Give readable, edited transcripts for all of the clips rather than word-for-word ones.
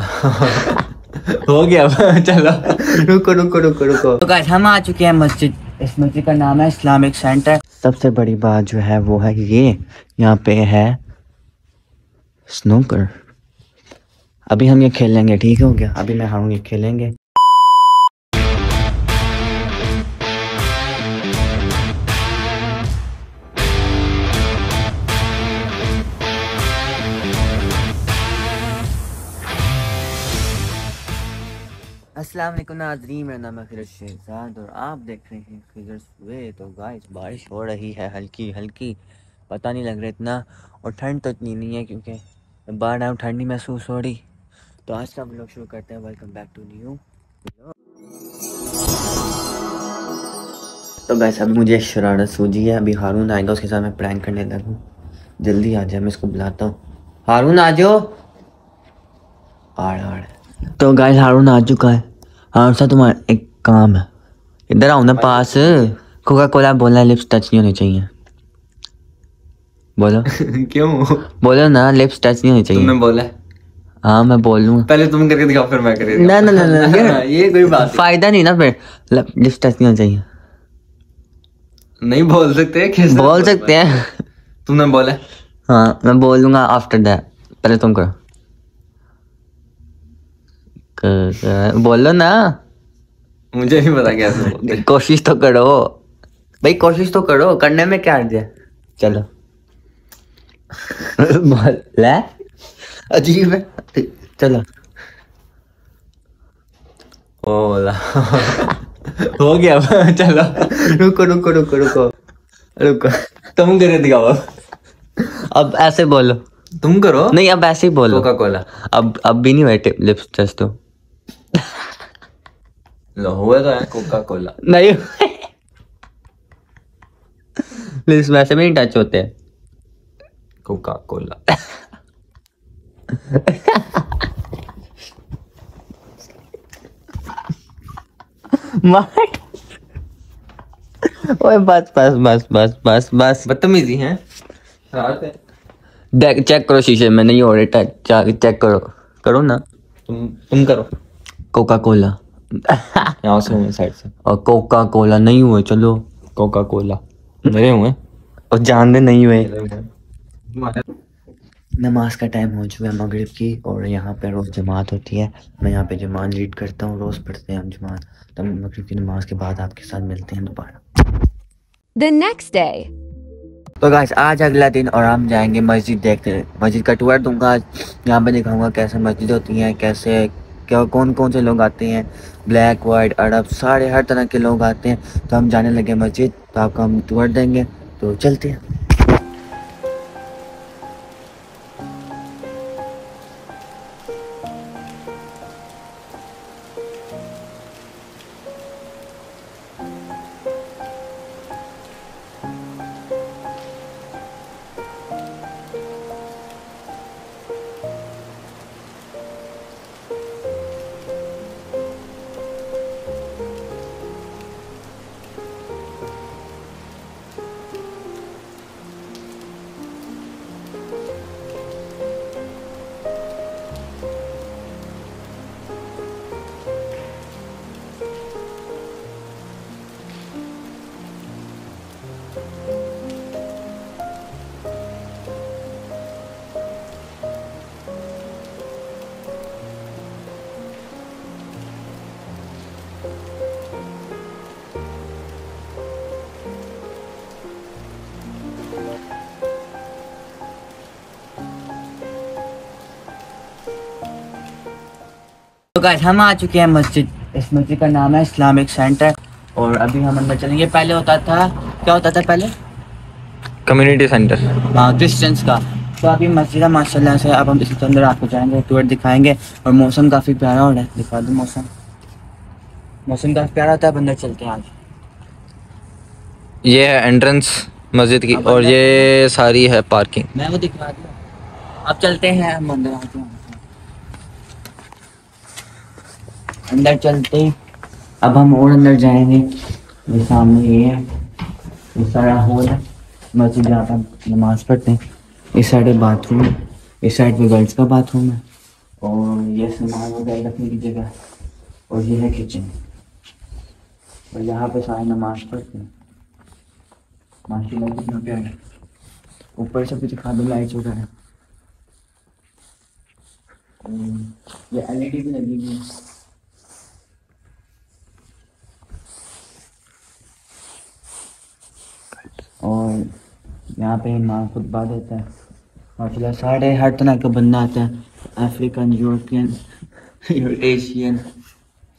वाला हो गया चलो रुको रुको रुको रुको। तो गाइस हम आ चुके हैं मस्जिद, इस मस्जिद का नाम है इस्लामिक सेंटर। सबसे बड़ी बात जो है वो है ये यहाँ पे है स्नूकर। अभी हम ये खेलेंगे, ठीक हो गया? अभी मैं हारूंगी, खेलेंगे। अस्सलाम वालेकुम नाज़रीन, मेरा नाम है खिजर शहजाद और आप देख रहे हैं खिजर्स वे। तो गाइस बारिश हो रही है हल्की हल्की, पता नहीं लग रहा इतना, और ठंड तो इतनी नहीं है क्योंकि बाहर आऊँ ठंड नहीं महसूस हो रही। तो आज का हम लोग शुरू करते हैं। Welcome back to new. तो गाइस अभी मुझे शरारत सूझी है, अभी हारून आएगा, उसके साथ मैं प्रैंक करने लगूँ। जल्दी आ जाए, मैं इसको बुलाता हूँ। हारून आ जाओ। आड़। तो गाइस हारून आ चुका है। हारून साहब तुम्हारा एक काम है, इधर आओ ना पास। कोका कोला बोलना, लिप्स टच नहीं होनी चाहिए। बोलो क्यों? बोलो ना, लिप्स टच नहीं होनी चाहिए। तुमने बोला? हाँ मैं बोलूँगा। पहले तुम करके दिखाओ फिर मैं करके। ना ना ना ना ये कोई बात फायदा नहीं ना, फिर लिप्स टच नहीं होनी चाहिए। नहीं बोल सकते? बोल सकते हैं। तुमने बोला? हाँ मैं बोलूँगा आफ्टर दैट, पहले तुम करो। बोलो ना। मुझे नहीं पता कैसे। कोशिश तो करो भाई, कोशिश तो करो, करने में क्या अर्ज है। चलो बोला अजीब है। चलो बोला हो गया चलो रुको रुको रुको रुको रुको। तुम करे दिखाओ, अब ऐसे बोलो। तुम करो। नहीं अब ऐसे ही बोलो। Coca Cola. अब भी नहीं बैठे लिप्स टच तो लो हुआ तो है। कोका कोला नहीं लिप्स वैसे भी नहीं टच होते। कोका कोला ओए बस बस बस बस बस बस बदतमीजी है। चेक करो शीशे में, नहीं हो रहे चेक करो। करो ना तुम करो। कोका कोला यहाँ से साइड से। और कोका कोला नहीं हुए। चलो कोका कोला मेरे हुए और जान दे नहीं हुए। नमाज का टाइम हो चुका है मगरिब की, और यहाँ पे रोज़ जमात होती है। मैं यहाँ पे जमात रीड करता हूँ, रोज़ पढ़ते हैं हम जमात। तब मगरिब की नमाज के बाद आपके साथ मिलते हैं दोबारा द नेक्स्ट डे। तो गाइस आज अगला दिन और हम जाएंगे मस्जिद देखते हैं। मस्जिद का टूर दूंगा, यहाँ पे दिखाऊंगा कैसे मस्जिद होती हैं, कैसे क्या कौन कौन से लोग आते हैं, ब्लैक वाइट अरब सारे हर तरह के लोग आते हैं। तो हम जाने लगे मस्जिद, तो आपको हम टूर देंगे। तो चलते हैं। तो गाइस हम आ चुके हैं मस्जिद, इस मस्जिद का नाम है इस्लामिक सेंटर। और अभी हम अंदर चलेंगे। पहले होता था क्या? होता था पहले कम्युनिटी सेंटर, हाँ क्रिश्चियंस का। तो अभी मस्जिद है माशाल्लाह से। अब हम इसी अंदर आपको जाएंगे, टूर दिखाएंगे। और मौसम काफ़ी प्यारा हो रहा है, दिखा दूँ मौसम काफ़ी प्यारा होता है। अंदर चलते हैं। आज ये है एंट्रेंस मस्जिद की, और ये सारी है पार्किंग। मैं वो दिखा दूँ, अब चलते हैं हम अंदर। आते हैं अंदर, चलते अब हम और अंदर जाएंगे। ये सामने ये है, ये सारा हॉल है मस्जिद जहाँ पर नमाज पढ़ते हैं। इस साइड बाथरूम है, इस साइड पे गर्ल्स का बाथरूम है, और यह सामान वगैरह रखने की जगह, और यह है किचन। और यहाँ पे सारे नमाज पढ़ते हैं, माशाल्लाह की लाइट कितना प्यारा। ऊपर से कुछ खादम लाइट्स वगैरह, ये LED भी लगी हुई है। और यहाँ पे इमाम खुतबा देता है माशाल्लाह। सारे हर तरह का बंदा आता है, African, European, Asian,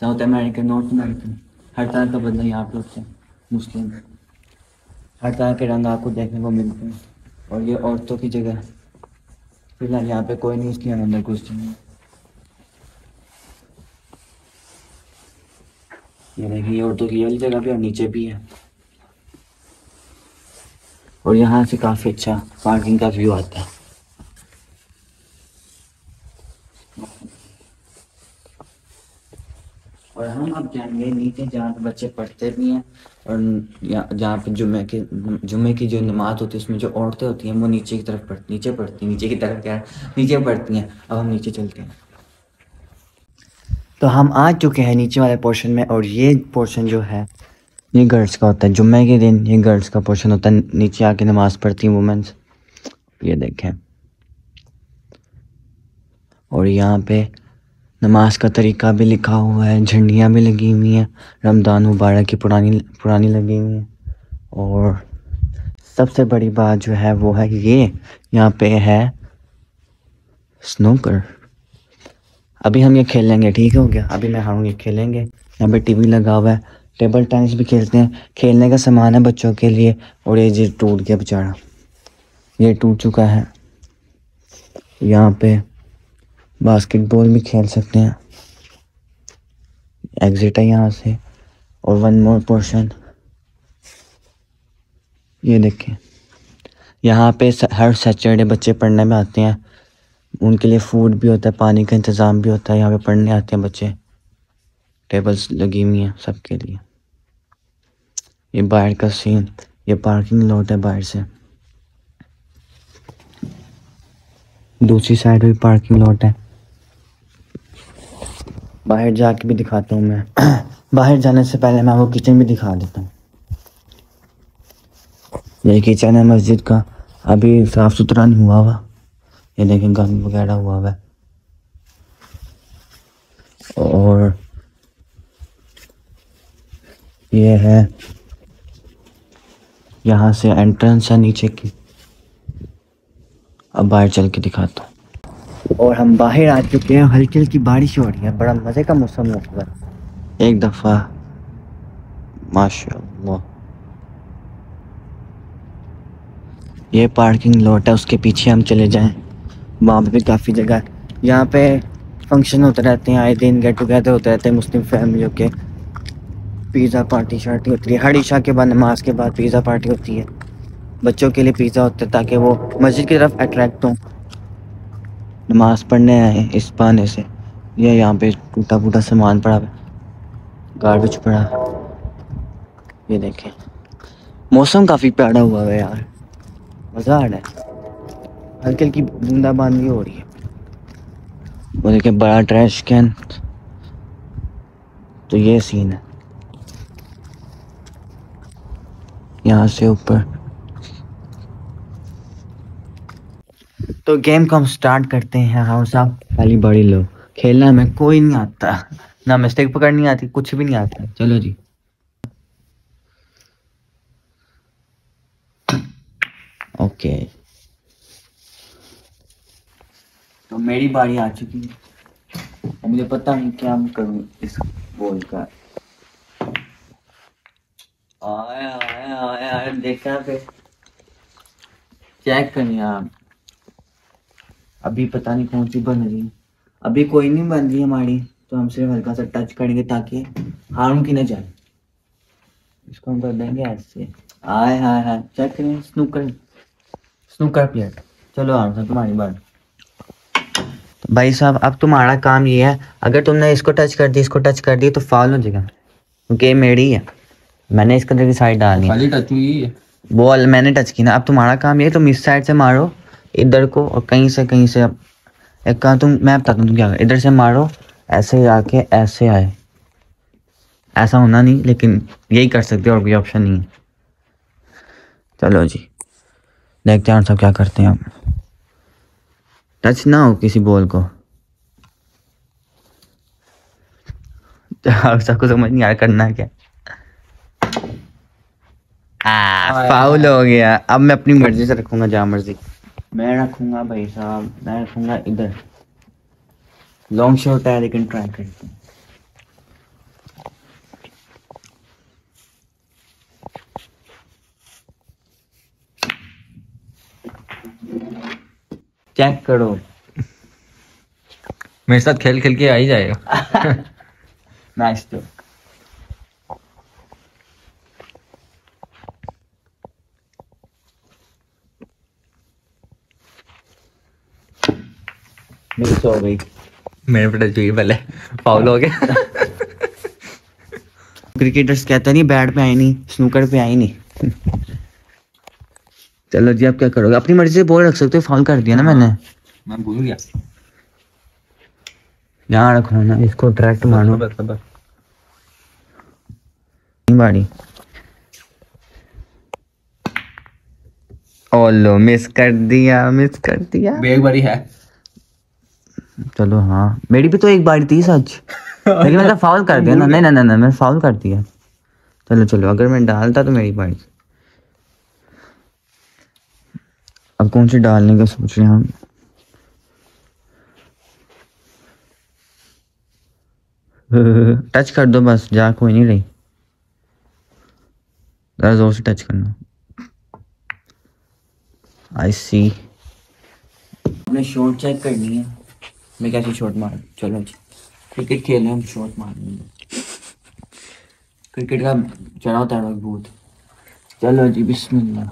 South American, North American, हर तरह का बंदा यहाँ पे होता है। मुस्लिम हर तरह के रंग आपको देखने को मिलते हैं। और ये औरतों की जगह, फिलहाल यहाँ पे कोई नहीं, इसलिए अंदर घुसते हैं। ये देखिए औरतों की वाली जगह भी और नीचे भी है। और यहाँ से काफ़ी अच्छा पार्किंग का व्यू आता है। और हम अब जाएंगे नीचे जहाँ पे बच्चे पढ़ते भी हैं, और जहाँ पे जुम्मे की जो नमाज होती है उसमें जो औरतें होती हैं वो नीचे की तरफ पढ़ती हैं। अब हम नीचे चलते हैं। तो हम आ चुके हैं नीचे वाले पोर्शन में, और ये पोर्शन जो है ये गर्ल्स का होता है। जुम्मे के दिन ये गर्ल्स का पोर्शन होता है। नीचे आके नमाज पढ़ती हैं वुमेंस, ये देखें। और यहाँ पे नमाज का तरीका भी लिखा हुआ है, झंडियाँ भी लगी हुई हैं, रमज़ान मुबारक की पुरानी लगी हुई हैं। और सबसे बड़ी बात जो है वो है ये, यहाँ पे है स्नूकर। अभी हम ये खेलेंगे, ठीक हो गया, अभी मैं हारूँगी, खेलेंगे। यहाँ पे टीवी लगा हुआ है, टेबल टेनिस भी खेलते हैं, खेलने का सामान है बच्चों के लिए। और ये जी टूट गया बेचारा, ये टूट चुका है। यहाँ पे बास्केटबॉल भी खेल सकते हैं, एग्जिट है यहाँ से। और वन मोर पोर्शन, ये देखें, यहाँ पे हर सैटरडे बच्चे पढ़ने में आते हैं, उनके लिए फूड भी होता है, पानी का इंतज़ाम भी होता है, यहाँ पे पढ़ने आते हैं बच्चे। टेबल्स लगी हुई हैं सबके लिए। ये बाहर का सीन, ये पार्किंग लॉट है बाहर से, दूसरी साइड भी पार्किंग लॉट है। बाहर जाके भी दिखाता हूँ मैं, बाहर जाने से पहले मैं वो किचन भी दिखा देता हूँ। ये किचन है मस्जिद का, अभी साफ़ सुथरा नहीं हुआ हुआ, ये देखें गंद वगैरह हुआ हुआ है। और ये है, यहाँ से एंट्रेंस है नीचे की। अब बाहर चल के दिखाता हूँ। और हम बाहर आ चुके हैं, हल्की हल्की बारिश हो रही है, बड़ा मज़े का मौसम हो रहा है एक दफ़ा, माशाल्लाह। ये पार्किंग लॉट है, उसके पीछे हम चले जाएं, वहाँ पे भी काफ़ी जगह। यहाँ पे फंक्शन होते रहते हैं, आए दिन गेट टुगेदर होते रहते हैं मुस्लिम फैमिलियों के। पिज़्ज़ा पार्टी शार्टी होती है हर ईशा के बाद, नमाज के बाद पिज़्ज़ा पार्टी होती है, बच्चों के लिए पिज़्ज़ा होता है ताकि वो मस्जिद की तरफ अट्रैक्ट हों, नमाज पढ़ने आए इस बहाने से। यह यहाँ पे टूटा फूटा सामान पड़ा, गार्बेज पड़ा, ये देखें। मौसम काफ़ी प्यारा हुआ है यार, मज़ा आ रहा है। हल्की हल्की बूंदाबांदी हो रही है। वो देखें बड़ा ट्रैश कैन, तो ये सीन है। यहाँ से ऊपर तो गेम को हम स्टार्ट करते हैं। हाँ साहब, पहली बड़ी लो, खेलना में कोई नहीं आता, ना मिस्टेक पकड़नी आती, कुछ भी नहीं आता। चलो जी, ओके, तो मेरी बारी आ चुकी है। मुझे पता नहीं क्या मैं करूं इस बॉल का। आया आया आया आया, देखा पे चेक करनी आप। अभी पता नहीं कौन सी बन रही है, अभी कोई नहीं बन रही हमारी, तो हम सिर्फ हल्का सा टच करेंगे ताकि हारूं की ना जाए। इसको हम कर देंगे ऐसे, हाय हाय हाय, चेक करें। स्नूकर प्लेयर, चलो हारूं साहब तुम्हारी बात। तो भाई साहब अब तुम्हारा काम ये है, अगर तुमने इसको टच कर दिया, इसको टच कर दिया तो फाउल हो जाएगा, क्योंकि ये मेरी है, मैंने इसके अंदर की साइड डाली है, बॉल मैंने टच की ना। अब तुम्हारा काम ये है, तुम इस साइड से मारो इधर को, और कहीं से एक काम तुम, मैं बताता हूँ तुम क्या, इधर से मारो, ऐसे आके ऐसे आए, ऐसा होना नहीं, लेकिन यही कर सकते हो, और कोई ऑप्शन नहीं है। चलो जी देखते हैं और सब क्या करते हैं। आप टच ना हो किसी बॉल को, सबको समझ नहीं आया करना क्या। फाउल हो गया। अब मैं अपनी मर्जी से रखूंगा, जहाँ मर्जी मैं रखूंगा भाई साहब, मैं रखूंगा इधर। लॉन्ग शॉट है लेकिन ट्राई करते हैं। चेक करो, मेरे साथ खेल खेल के आ ही जाएगा। नाइस। तो मिस हो गई, मेरे पे टच हुई, पहले फाउल हो गया। क्रिकेटर्स कहते नहीं बैट पे आई नहीं, स्नूकर पे आई नहीं। चलो जी आप क्या करोगे, अपनी मर्जी से बॉल रख सकते हो। फाउल कर दिया ना मैंने, मैं भूल गया यहाँ रखो ना, इसको डायरेक्ट मारो। बाड़ी ओ लो, मिस कर दिया, मिस कर दिया। एक बारी है चलो। हाँ मेरी भी तो एक बारी थी सच, लेकिन मैंने फाउल कर दिया ना। नहीं नहीं नहीं, मैंने फाउल कर दिया। चलो चलो, अगर मैं डालता तो मेरी बारी। अब कौन से डालने का सोच रहे हैं हम? टच कर दो बस, जा कोई नहीं रही, जरा जोर से टच करना। आई सी, हमने शॉट चेक करनी है। मैं कैसे शॉट मार, चलो क्रिकेट खेल रहे हैं हम, शॉट मारनी है। क्रिकेट का चढ़ा उतार बहुत। चलो जी बिस्मिल्लाह।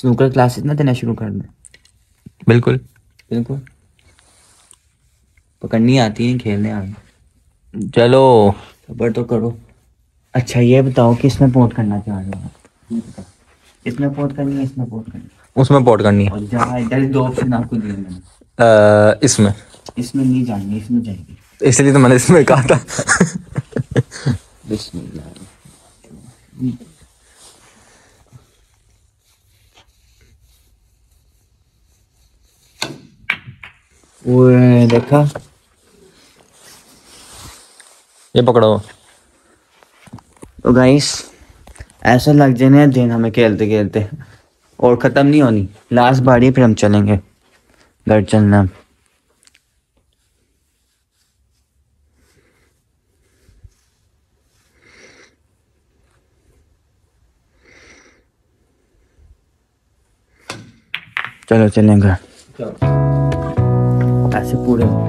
स्नूकर क्लासेस ना देना शुरू कर दें। बिल्कुल बिल्कुल, पकड़नी आती है, खेलने आती। चलो सबर तो करो। अच्छा ये बताओ कि इसमें पोट करना चाह रहे हो? इसमें पोट करनी है, इसमें पोट करनी है, उसमें पोट करनी है। जहाँ इधर दो ऑप्शन आपको दिए मैंने, इसमें इसमें नहीं जाएंगे, इसमें जाएंगे, इसलिए तो मैंने इसमें कहा था। बिस्मिल्लाह। वो देखा, ये पकड़ो। तो गाइस ऐसा लग जाने दिन हमें खेलते खेलते, और ख़त्म नहीं होनी, लास्ट बारी फिर हम चलेंगे घर। चलना चलो चलेंगे घर ऐसे पूरे।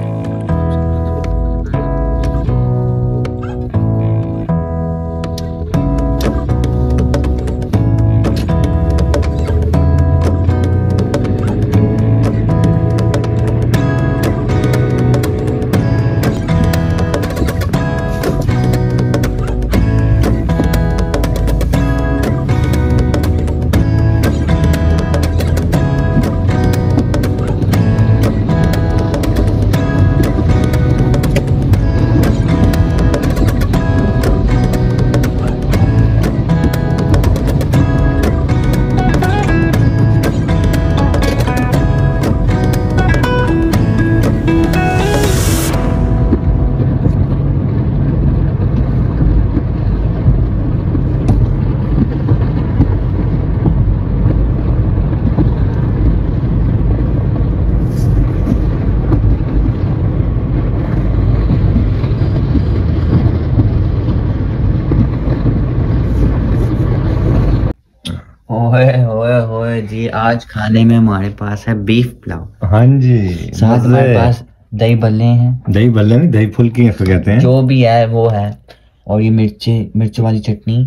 जी आज खाने में हमारे पास है बीफ पुलाव। हाँ जी, साथ हमारे पास दही भल्ले हैं, दही भल्ले नहीं दही फुल्की इसको कहते हैं, जो भी है वो है। और ये मिर्च वाली चटनी,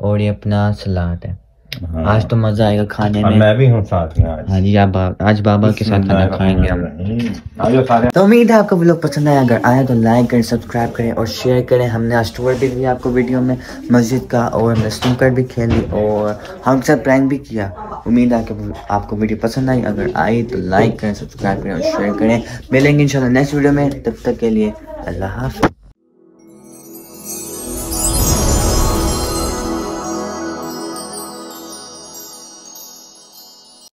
और ये अपना सलाद है। हाँ। आज तो मजा आएगा खाने में, मैं भी हूँ साथ में आज। हाँ जी, आप आज बाबा के साथ खाना खाएंगे हम। तो उम्मीद है आपको व्लॉग पसंद आया, अगर आया तो लाइक करें, सब्सक्राइब करें और शेयर करें। हमने आज टूर भी दिया आपको वीडियो में मस्जिद का, और हमने स्नूकर भी खेली और हम साथ प्रैंक भी किया। उम्मीद है आपको वीडियो पसंद आई, अगर आई तो लाइक करें, सब्सक्राइब करें और शेयर करें। मिलेंगे इंशाल्लाह नेक्स्ट वीडियो में, तब तक के लिए अल्लाह हाफ़िज़।